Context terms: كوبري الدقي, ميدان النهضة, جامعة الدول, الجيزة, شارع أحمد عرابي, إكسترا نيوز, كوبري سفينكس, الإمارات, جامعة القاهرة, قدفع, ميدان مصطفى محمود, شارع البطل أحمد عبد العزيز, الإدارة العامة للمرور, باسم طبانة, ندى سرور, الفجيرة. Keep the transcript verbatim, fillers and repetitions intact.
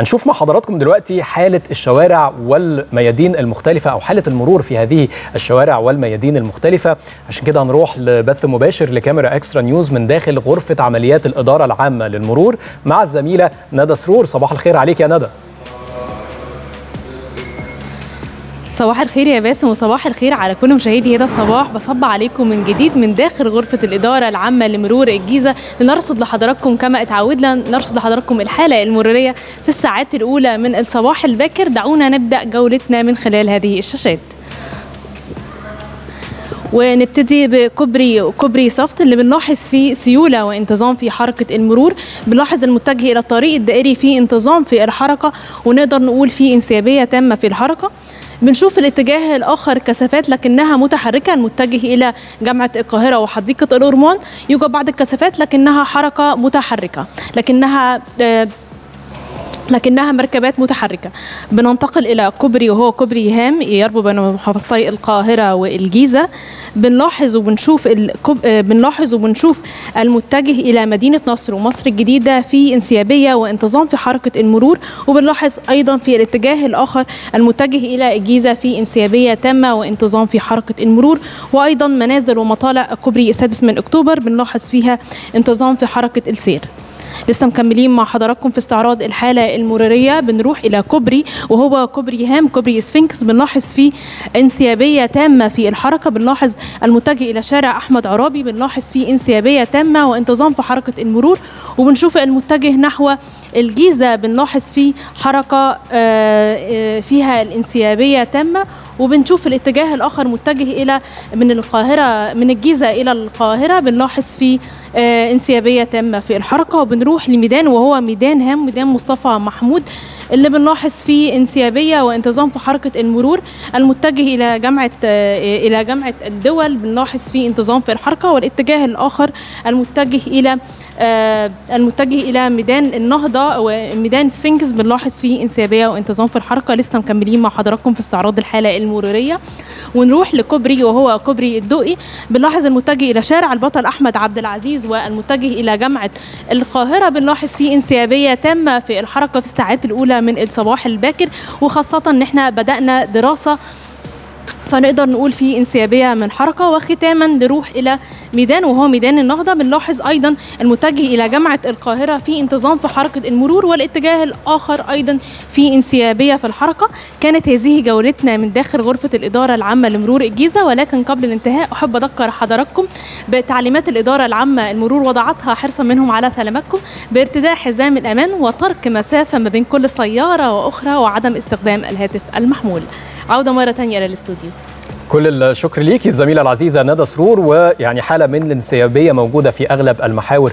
هنشوف مع حضراتكم دلوقتي حالة الشوارع والميادين المختلفة أو حالة المرور في هذه الشوارع والميادين المختلفة. عشان كده هنروح لبث مباشر لكاميرا إكسترا نيوز من داخل غرفة عمليات الإدارة العامة للمرور مع الزميلة ندى سرور. صباح الخير عليك يا ندى. صباح الخير يا باسم وصباح الخير على كل مشاهدي هذا الصباح. بصب عليكم من جديد من داخل غرفة الإدارة العامة لمرور الجيزة لنرصد لحضراتكم كما اتعودنا نرصد لحضراتكم الحالة المرورية في الساعات الأولى من الصباح الباكر. دعونا نبدأ جولتنا من خلال هذه الشاشات ونبتدي بكوبري كوبري صفت اللي بنلاحظ فيه سيوله وانتظام في حركه المرور. بنلاحظ المتجه الى الطريق الدائري فيه انتظام في الحركه ونقدر نقول فيه انسيابيه تامه في الحركه. بنشوف الاتجاه الاخر كثافات لكنها متحركه المتجه الى جامعه القاهره وحديقه الأورمان. يوجد بعض الكثافات لكنها حركه متحركه لكنها لكنها مركبات متحركة. بننتقل إلى كوبري وهو كوبري هام يربط بين محافظتي القاهرة والجيزة. بنلاحظ وبنشوف الكوب... بنلاحظ وبنشوف المتجه إلى مدينة نصر ومصر الجديدة في انسيابية وانتظام في حركة المرور. وبنلاحظ أيضا في الاتجاه الآخر المتجه إلى الجيزة في انسيابية تامة وانتظام في حركة المرور. وأيضا منازل ومطالع كوبري السادس من أكتوبر بنلاحظ فيها انتظام في حركة السير. لسه مكملين مع حضراتكم في استعراض الحالة المرورية. بنروح إلى كوبري وهو كوبري هام كوبري سفينكس بنلاحظ فيه انسيابية تامة في الحركة. بنلاحظ المتجه إلى شارع أحمد عرابي بنلاحظ فيه انسيابية تامة وانتظام في حركة المرور. وبنشوف المتجه نحو الجيزة بنلاحظ فيه حركة فيها الانسيابية تامة. وبنشوف الاتجاه الآخر متجه إلى من القاهرة من الجيزة إلى القاهرة بنلاحظ فيه انسيابية تامة في الحركة. وبنروح لميدان وهو ميدان هام ميدان مصطفى محمود اللي بنلاحظ فيه انسيابية وانتظام في حركة المرور. المتجه إلى جامعة إلى جامعة الدول بنلاحظ فيه انتظام في الحركة. والاتجاه الآخر المتجه إلى المتجه إلى ميدان النهضة وميدان سفينكس بنلاحظ فيه انسيابية وانتظام في الحركة. لسه مكملين مع حضراتكم في استعراض الحالة المرورية. ونروح لكوبري وهو كوبري الدقي بنلاحظ المتجه إلى شارع البطل أحمد عبد العزيز والمتجه إلى جامعة القاهرة بنلاحظ فيه انسيابية تامة في الحركة في الساعات الأولى من الصباح الباكر. وخاصة إن احنا بدأنا دراسة فنقدر نقول فيه انسيابية من حركة. وختاما نروح إلى ميدان وهو ميدان النهضة بنلاحظ أيضا المتجه إلى جامعة القاهرة في انتظام في حركة المرور. والاتجاه الآخر أيضا في انسيابية في الحركة. كانت هذه جولتنا من داخل غرفة الإدارة العامة لمرور الجيزة. ولكن قبل الانتهاء أحب أذكر حضراتكم بتعليمات الإدارة العامة المرور وضعتها حرصا منهم على سلامتكم بارتداء حزام الأمان وترك مسافة ما بين كل سيارة وأخرى وعدم استخدام الهاتف المحمول. عودة مرة تانية للاستوديو. كل الشكر ليكي الزميلة العزيزة ندى سرور. ويعني حالة من الانسيابية موجودة في أغلب المحاور.